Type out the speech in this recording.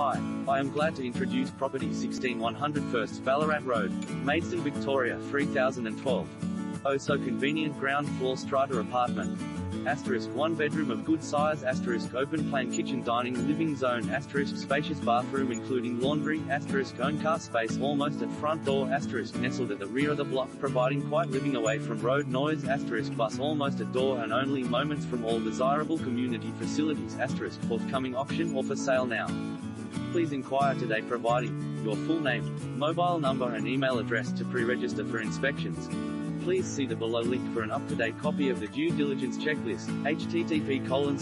Hi, I am glad to introduce property 16100 First Ballarat Road, Maidstone, Victoria 3012. Oh so convenient ground floor strata apartment. Asterisk 1 bedroom of good size. Asterisk open plan kitchen dining living zone. Asterisk spacious bathroom including laundry. Asterisk own car space almost at front door. Asterisk nestled at the rear of the block providing quiet living away from road noise. Asterisk bus almost at door and only moments from all desirable community facilities. Asterisk forthcoming auction or for sale now. Please inquire today providing your full name, mobile number and email address to pre-register for inspections. Please see the below link for an up-to-date copy of the due diligence checklist, http://www.consumer.com.au